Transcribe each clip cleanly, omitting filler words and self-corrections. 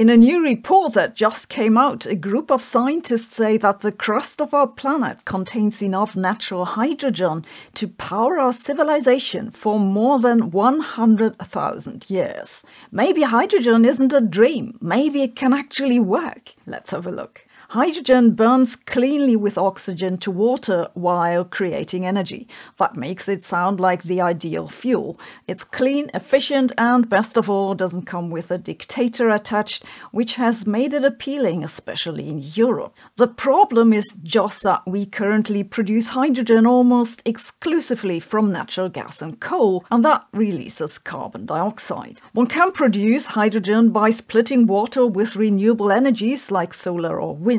In a new report that just came out, a group of scientists say that the crust of our planet contains enough natural hydrogen to power our civilization for more than 100,000 years. Maybe hydrogen isn't a dream, maybe it can actually work. Let's have a look. Hydrogen burns cleanly with oxygen to water while creating energy. That makes it sound like the ideal fuel. It's clean, efficient, and best of all, doesn't come with a dictator attached, which has made it appealing, especially in Europe. The problem is just that we currently produce hydrogen almost exclusively from natural gas and coal, and that releases carbon dioxide. One can produce hydrogen by splitting water with renewable energies like solar or wind.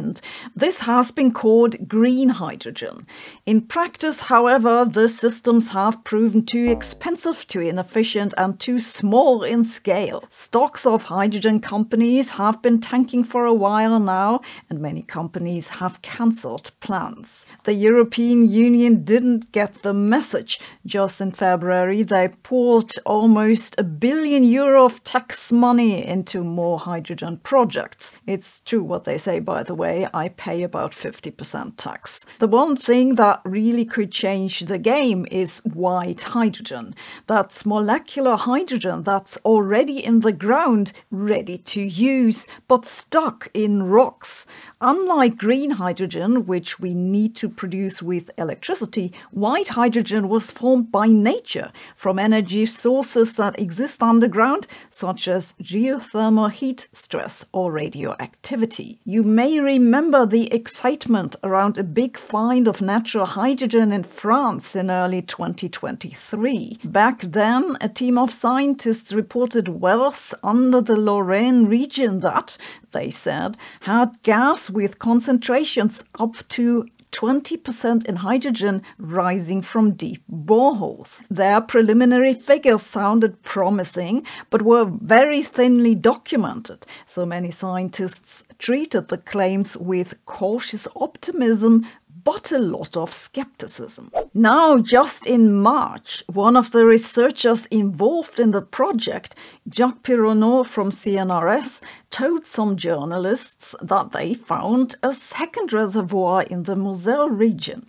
This has been called green hydrogen. In practice, however, the systems have proven too expensive, too inefficient, and too small in scale. Stocks of hydrogen companies have been tanking for a while now, and many companies have cancelled plans. The European Union didn't get the message. Just in February, they poured almost €1 billion of tax money into more hydrogen projects. It's true what they say, by the way. I pay about 50% tax. The one thing that really could change the game is white hydrogen. That's molecular hydrogen that's already in the ground, ready to use, but stuck in rocks. Unlike green hydrogen, which we need to produce with electricity, white hydrogen was formed by nature from energy sources that exist underground, such as geothermal heat, stress, or radioactivity. You may remember the excitement around a big find of natural hydrogen in France in early 2023. Back then, a team of scientists reported wells under the Lorraine region that, they said, had gas with concentrations up to 20% in hydrogen rising from deep boreholes. Their preliminary figures sounded promising, but were very thinly documented, so many scientists treated the claims with cautious optimism, but a lot of skepticism. Now, just in March, one of the researchers involved in the project, Jacques Pironneau from CNRS, told some journalists that they found a second reservoir in the Moselle region.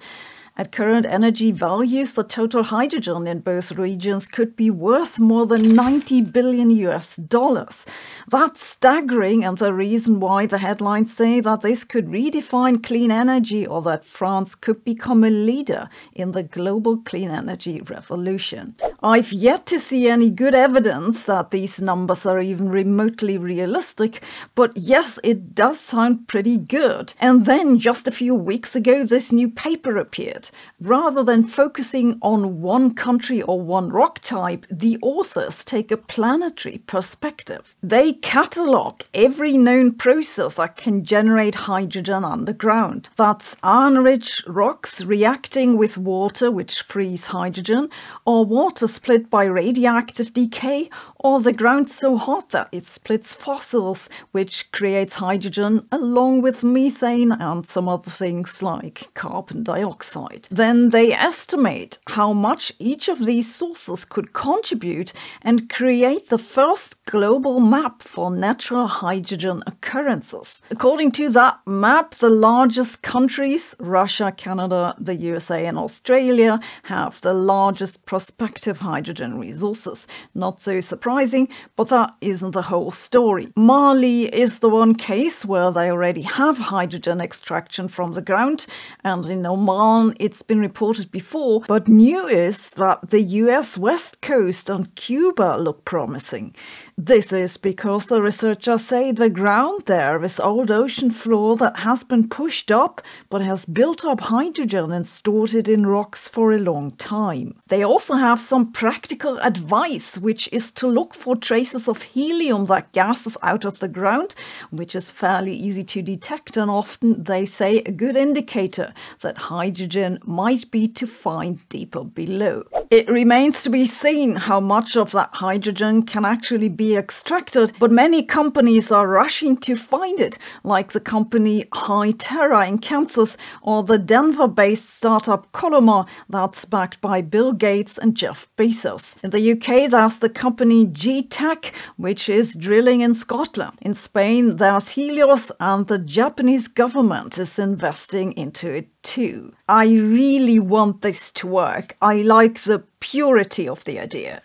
At current energy values, the total hydrogen in both regions could be worth more than $90 billion. That's staggering, and the reason why the headlines say that this could redefine clean energy, or that France could become a leader in the global clean energy revolution. I've yet to see any good evidence that these numbers are even remotely realistic, but yes, it does sound pretty good. And then just a few weeks ago, this new paper appeared. Rather than focusing on one country or one rock type, the authors take a planetary perspective. They catalogue every known process that can generate hydrogen underground. That's iron-rich rocks reacting with water, which frees hydrogen, or water split by radioactive decay, or the ground so hot that it splits fossils, which creates hydrogen along with methane and some other things like carbon dioxide. Then they estimate how much each of these sources could contribute and create the first global map for natural hydrogen occurrences. According to that map, the largest countries, Russia, Canada, the USA and Australia, have the largest prospective hydrogen resources. Not so surprising, but that isn't the whole story. Mali is the one case where they already have hydrogen extraction from the ground, and in Oman it's been reported before, but new is that the US West Coast and Cuba look promising. This is because the researchers say the ground there is old ocean floor that has been pushed up but has built up hydrogen and stored it in rocks for a long time. They also have some practical advice, which is to look for traces of helium that gases out of the ground, which is fairly easy to detect and often, they say, a good indicator that hydrogen might be to find deeper below. It remains to be seen how much of that hydrogen can actually be extracted, but many companies are rushing to find it, like the company HyTerra in Kansas or the Denver-based startup Coloma that's backed by Bill Gates and Jeff Bezos. In the UK, there's the company including GTec, which is drilling in Scotland. In Spain, there's Helios, and the Japanese government is investing into it too. I really want this to work. I like the purity of the idea.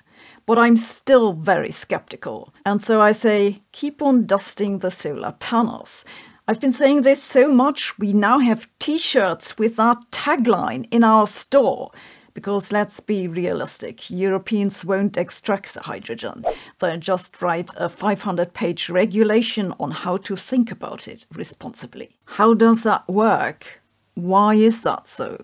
But I'm still very skeptical. And so I say, keep on dusting the solar panels. I've been saying this so much, we now have t-shirts with that tagline in our store. Because let's be realistic, Europeans won't extract the hydrogen. They'll just write a 500-page regulation on how to think about it responsibly. How does that work? Why is that so?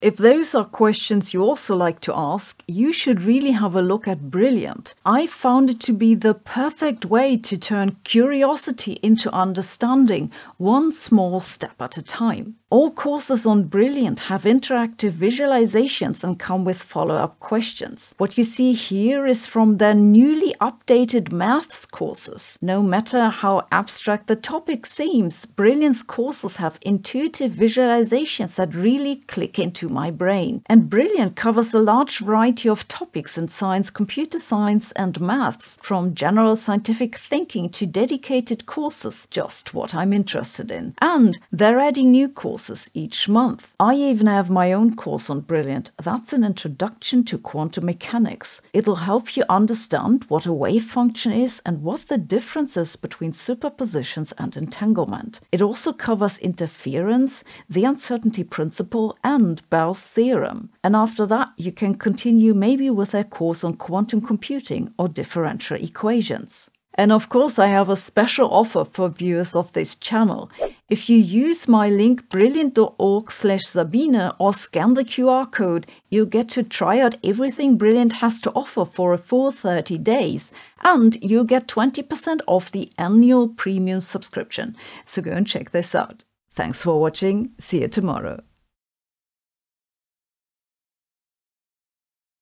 If those are questions you also like to ask, you should really have a look at Brilliant. I found it to be the perfect way to turn curiosity into understanding, one small step at a time. All courses on Brilliant have interactive visualizations and come with follow-up questions. What you see here is from their newly updated maths courses. No matter how abstract the topic seems, Brilliant's courses have intuitive visualizations that really click into my brain. And Brilliant covers a large variety of topics in science, computer science and maths, from general scientific thinking to dedicated courses, just what I'm interested in. And they're adding new courses each month. I even have my own course on Brilliant. That's an introduction to quantum mechanics. It'll help you understand what a wave function is and what the difference is between superpositions and entanglement. It also covers interference, the uncertainty principle and Bell's theorem. And after that, you can continue maybe with a course on quantum computing or differential equations. And of course, I have a special offer for viewers of this channel. If you use my link brilliant.org/Sabine or scan the QR code, you'll get to try out everything Brilliant has to offer for a full 30 days. And you'll get 20% off the annual premium subscription. So go and check this out. Thanks for watching. See you tomorrow.